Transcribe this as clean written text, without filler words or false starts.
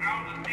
Grounded.